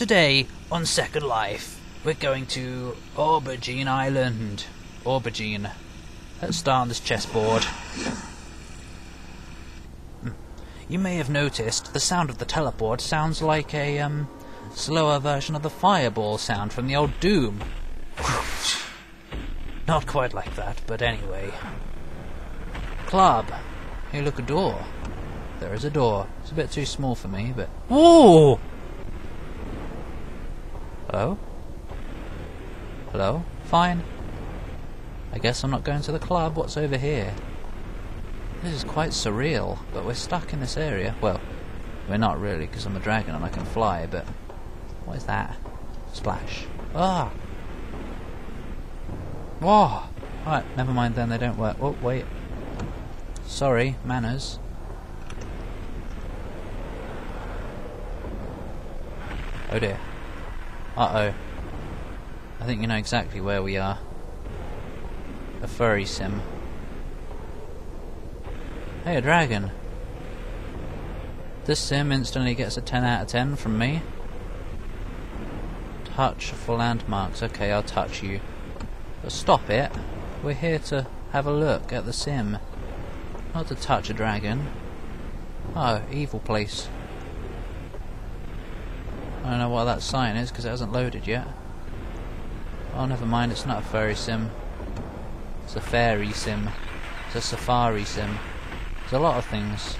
Today on Second Life, we're going to Aubergine Island. Aubergine. Let's start on this chessboard. You may have noticed the sound of the teleport sounds like a slower version of the fireball sound from the old Doom. Not quite like that, but anyway. Club. Hey, look, a door. There is a door. It's a bit too small for me, but... Whoa! Hello? Hello? Fine. I guess I'm not going to the club. What's over here? This is quite surreal, but we're stuck in this area. Well, we're not really, because I'm a dragon and I can fly, but... What is that? Splash. Ah! Whoa! Alright, never mind then, they don't work. Oh, wait. Sorry, manners. Oh dear. Uh-oh. I think you know exactly where we are. A furry sim. Hey, a dragon! This sim instantly gets a 10 out of 10 from me. Touch for landmarks. Okay, I'll touch you. But stop it. We're here to have a look at the sim. Not to touch a dragon. Oh, evil place. I don't know what that sign is because it hasn't loaded yet. Oh, never mind, it's not a furry sim. It's a fairy sim. It's a safari sim. There's a lot of things.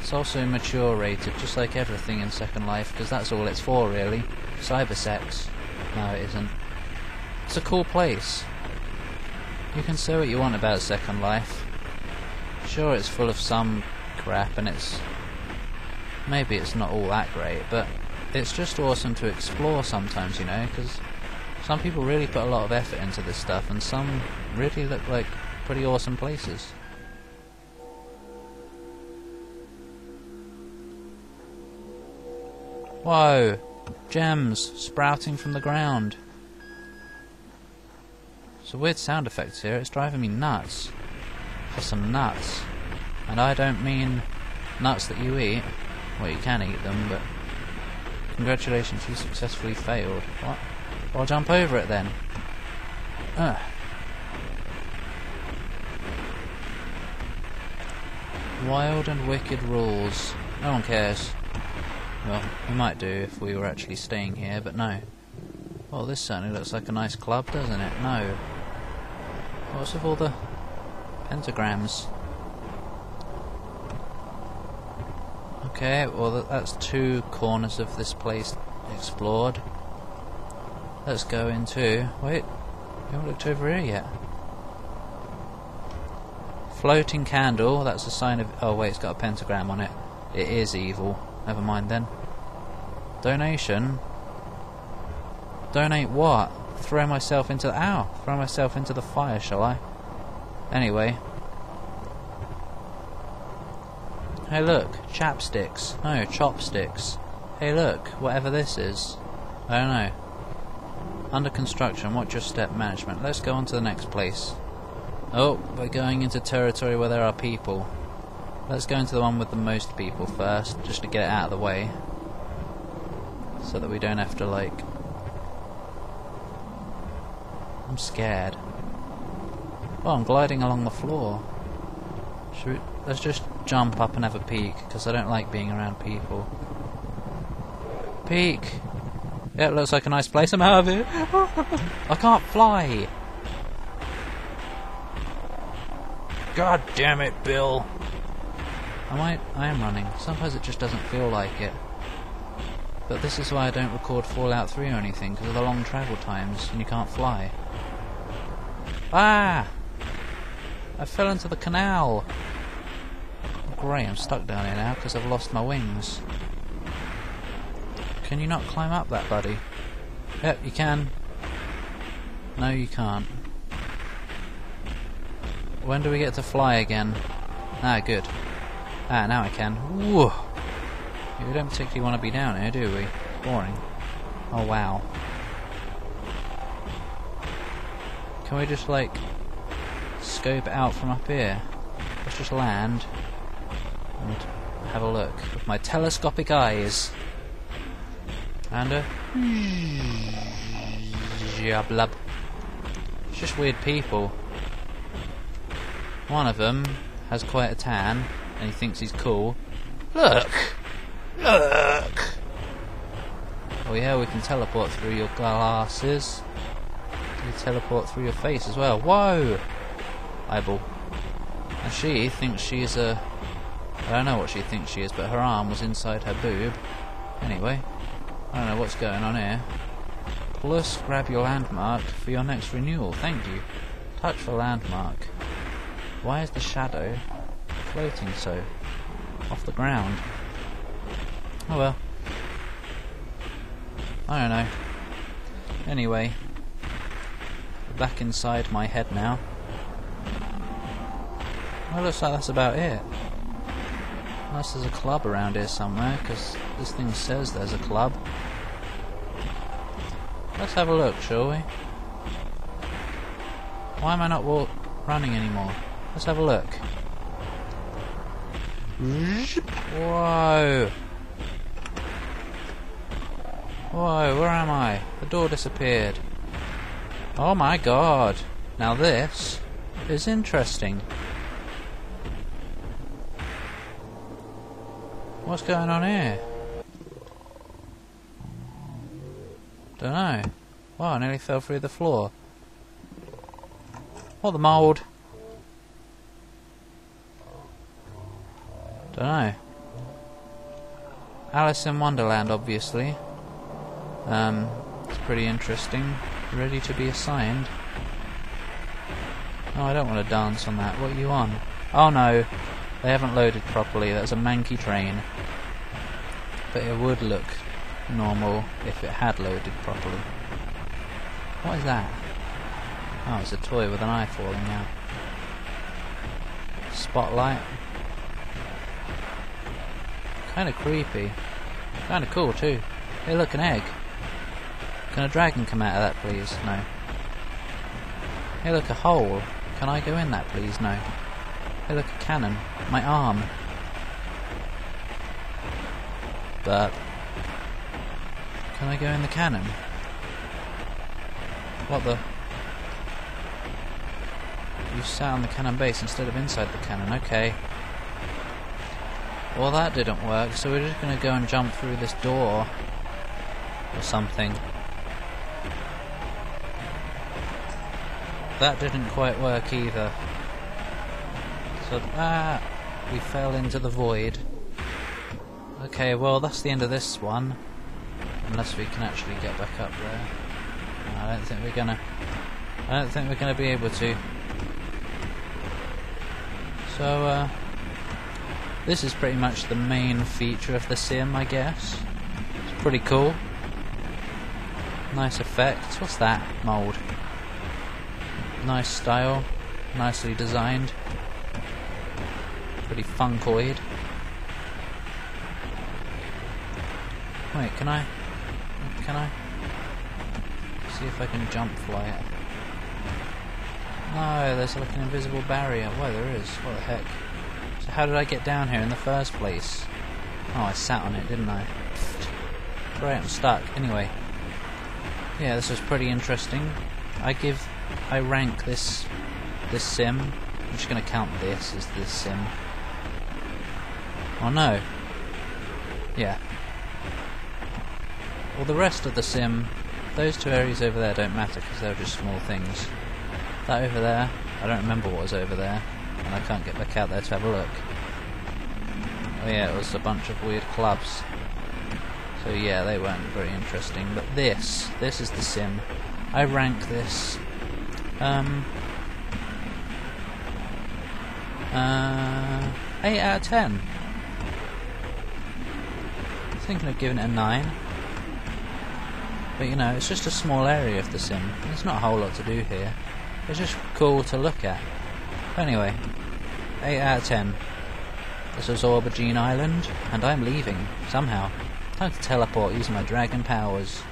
It's also mature rated, just like everything in Second Life, because that's all it's for, really. Cybersex. No, it isn't. It's a cool place. You can say what you want about Second Life. Sure, it's full of some crap, and it's... Maybe it's not all that great, but it's just awesome to explore sometimes, you know, because some people really put a lot of effort into this stuff, and some really look like pretty awesome places. Whoa! Gems sprouting from the ground. There's a weird sound effect here, it's driving me nuts. For some nuts. And I don't mean nuts that you eat. Well, you can eat them, but... Congratulations, you successfully failed. What? Well, I'll jump over it then. Ugh. Wild and wicked rules. No one cares. Well, we might do if we were actually staying here, but no. Well, this certainly looks like a nice club, doesn't it? No. What's with all the... pentagrams? Okay, well that's two corners of this place explored. Let's go into... Wait, we haven't looked over here yet. Floating candle, that's a sign of... Oh wait, it's got a pentagram on it. It is evil. Never mind then. Donation? Donate what? Throw myself into... Ow! Throw myself into the fire, shall I? Anyway... Hey look, chapsticks. No, chopsticks. Hey look, whatever this is. I don't know. Under construction, watch your step management. Let's go on to the next place. Oh, we're going into territory where there are people. Let's go into the one with the most people first, just to get it out of the way. So that we don't have to, like... I'm scared. Oh, I'm gliding along the floor. Should we... Let's just jump up and have a peek, because I don't like being around people. Peek! Yeah, it looks like a nice place. I'm out of it! I can't fly! God damn it, Bill! I am running. Sometimes it just doesn't feel like it. But this is why I don't record Fallout 3 or anything, because of the long travel times, and you can't fly. Ah! I fell into the canal! Great, I'm stuck down here now because I've lost my wings. Can you not climb up that, buddy? Yep, you can. No, you can't. When do we get to fly again? Ah, good. Ah, now I can. Whoa! We don't particularly want to be down here, do we? Boring. Oh, wow. Can we just, like, scope out from up here? Let's just land. And have a look with my telescopic eyes. and a jablab. It's just weird people. One of them has quite a tan and he thinks he's cool. Look! Look! Oh yeah, we can teleport through your glasses. You teleport through your face as well. Whoa! Eyeball. And she thinks she's a... I don't know what she thinks she is, but her arm was inside her boob. Anyway, I don't know what's going on here. Plus, grab your landmark for your next renewal. Thank you. Touch for landmark. Why is the shadow floating so? Off the ground. Oh well. I don't know. Anyway. Back inside my head now. Well, looks like that's about it. Unless there's a club around here somewhere, because this thing says there's a club. Let's have a look, shall we? Why am I not running anymore? Let's have a look. Whoa! Whoa, where am I? The door disappeared. Oh my god! Now this is interesting. What's going on here? Don't know. Wow, I nearly fell through the floor. What the mould? Don't know. Alice in Wonderland, obviously. It's pretty interesting. Ready to be assigned. No, I don't want to dance on that. What are you on? Oh no, they haven't loaded properly. That's a manky train. But it would look normal if it had loaded properly. What is that? Oh, it's a toy with an eye falling out. Spotlight. Kinda creepy. Kinda cool too. Hey look, an egg. Can a dragon come out of that, please? No. Hey, look, a hole. Can I go in that, please? No. Hey, look, a cannon. My arm. But... can I go in the cannon? What the... you sat on the cannon base instead of inside the cannon. Okay. Well, that didn't work, so we're just going to go and jump through this door. Or something. That didn't quite work either. So that... we fell into the void. Okay, well that's the end of this one. Unless we can actually get back up there. I don't think we're gonna be able to. So, this is pretty much the main feature of the sim, I guess. It's pretty cool. Nice effects. What's that? Mould. Nice style, nicely designed, pretty funkoid. Wait, can I? See if I can jump fly it. No, there's like an invisible barrier. Well, there is. What the heck? So how did I get down here in the first place? Oh, I sat on it, didn't I? Right, I'm stuck. Anyway. Yeah, this was pretty interesting. I rank this sim. I'm just going to count this as this sim. Oh no. Yeah. Well, the rest of the sim, those two areas over there don't matter because they're just small things. That over there, I don't remember what was over there, and I can't get back out there to have a look. Oh yeah, it was a bunch of weird clubs. So yeah, they weren't very interesting. But this is the sim. I rank this. Eight out of 10. I'm thinking of giving it a 9. But you know, it's just a small area of the sim. There's not a whole lot to do here. It's just cool to look at. Anyway, 8 out of 10. This is Aubergine Island, and I'm leaving somehow. Time to teleport using my dragon powers.